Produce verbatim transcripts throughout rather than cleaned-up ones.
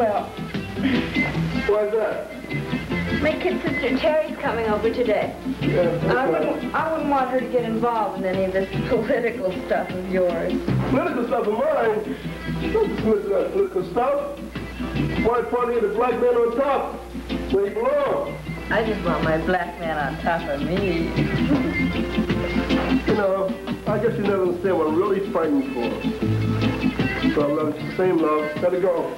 well. Why's that? My kid sister Terry's coming over today. Yes, I wouldn't, I wouldn't want her to get involved in any of this political stuff of yours. Political stuff of mine? Don't dismiss that political stuff. White party and a black man on top. Where you belong. I just want my black man on top of me. You know, I guess you never understand what I'm really fighting for. So I love you the same love. Gotta go.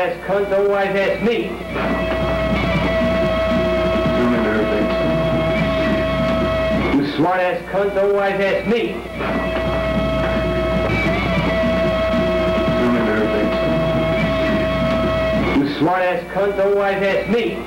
wise-ass cunt, don't wise-ass me. You smart-ass cunt, don't wise-ass me. You smart-ass cunt, don't wise-ass me.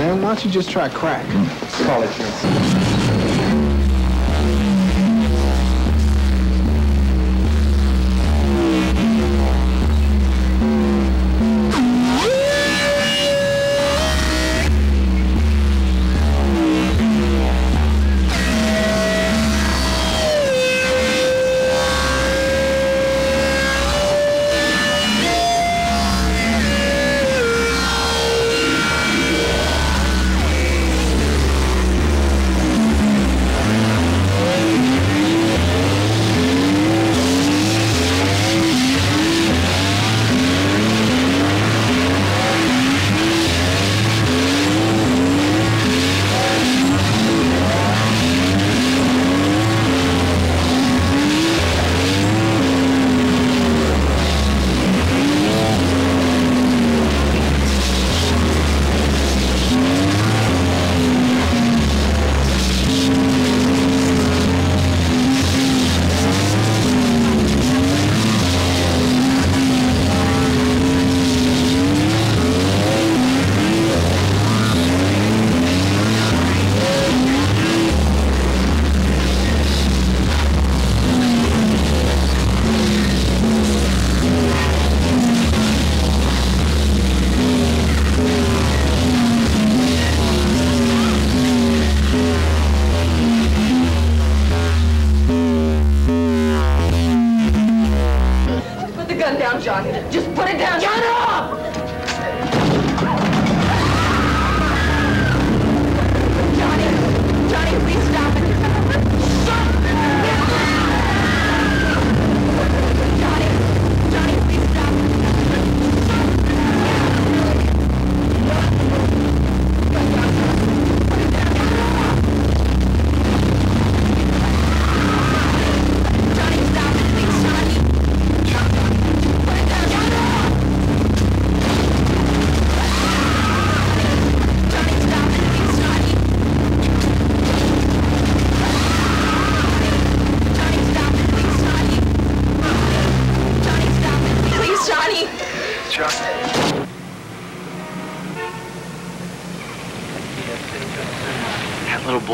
Man, why don't you just try crack? It's all it is.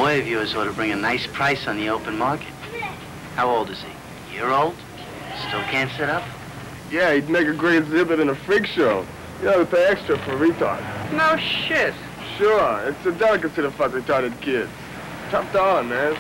boy of yours ought to bring a nice price on the open market. How old is he? A year old? Still can't sit up? Yeah, he'd make a great exhibit in a freak show. You know, to pay extra for retard. No shit. Sure, it's a delicacy to fuck retarded kids. Tough on, man.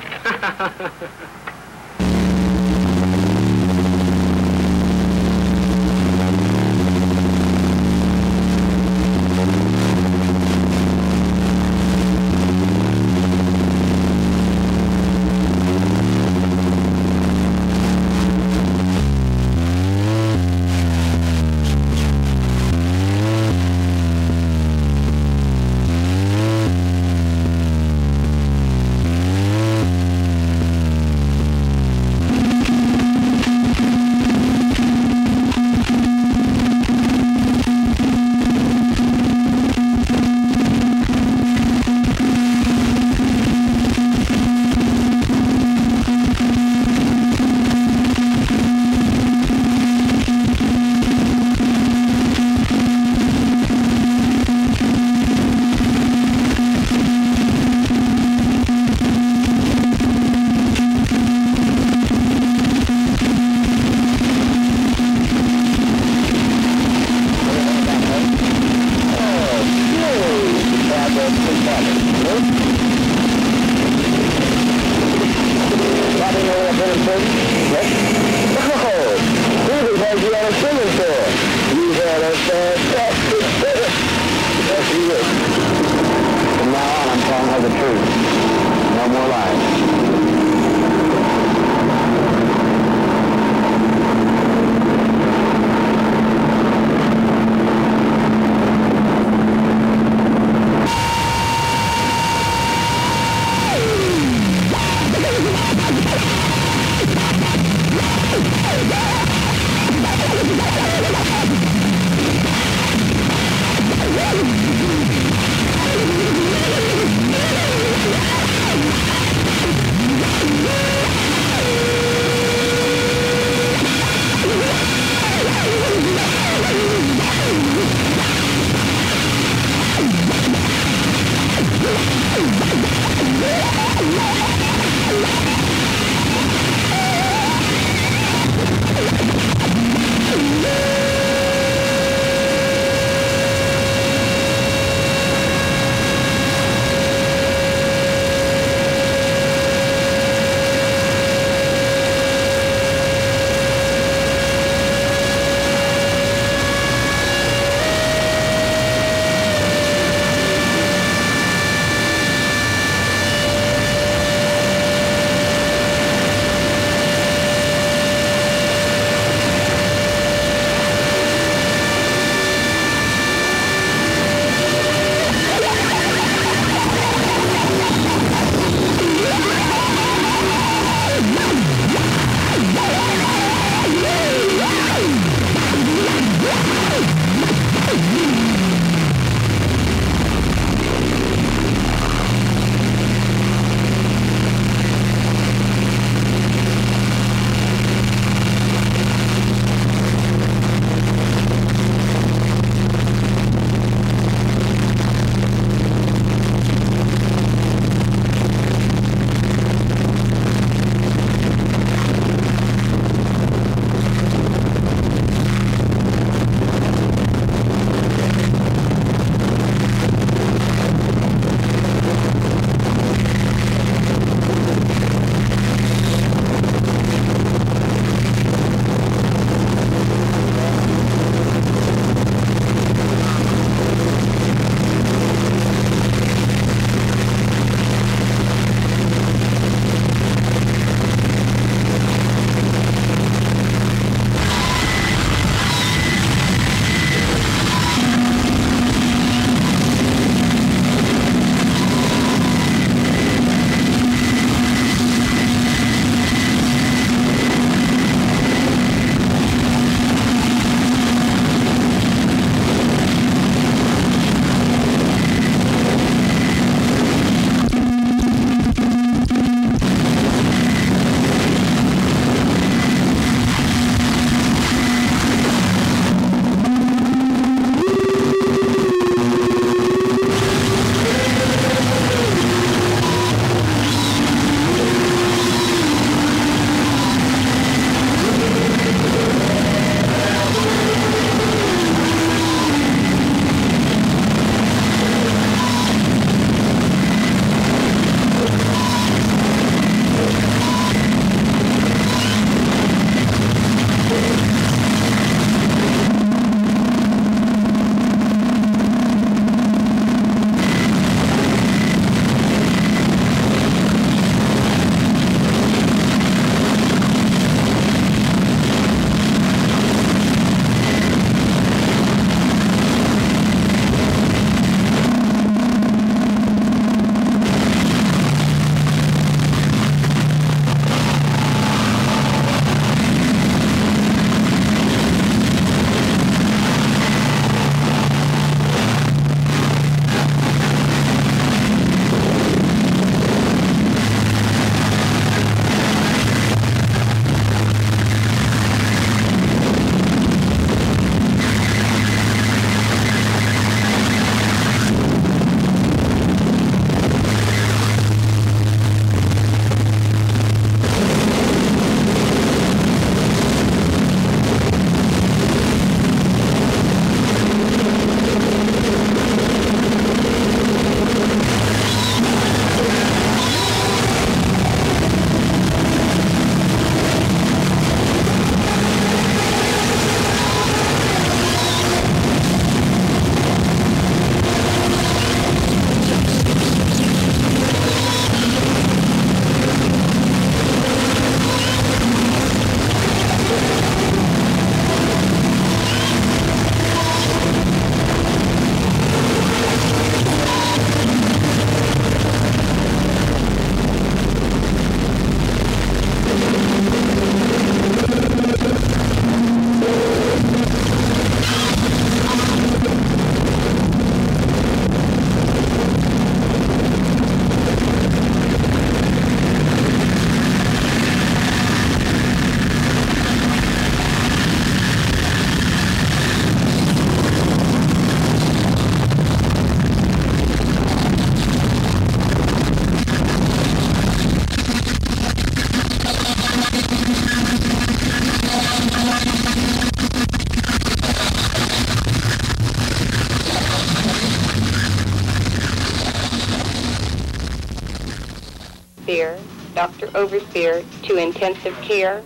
Overseer to Intensive Care,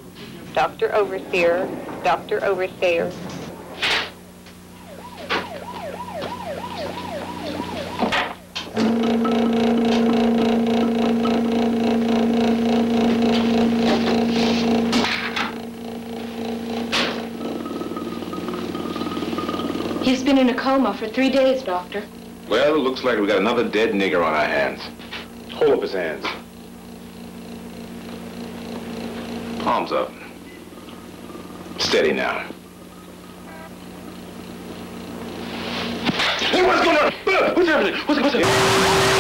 Doctor Overseer, Doctor Overseer. He's been in a coma for three days, Doctor. Well, it looks like we got another dead nigger on our hands. Hold up his hands. Palms up. Steady now. Hey, what's going on? What's happening? What's, what's happening?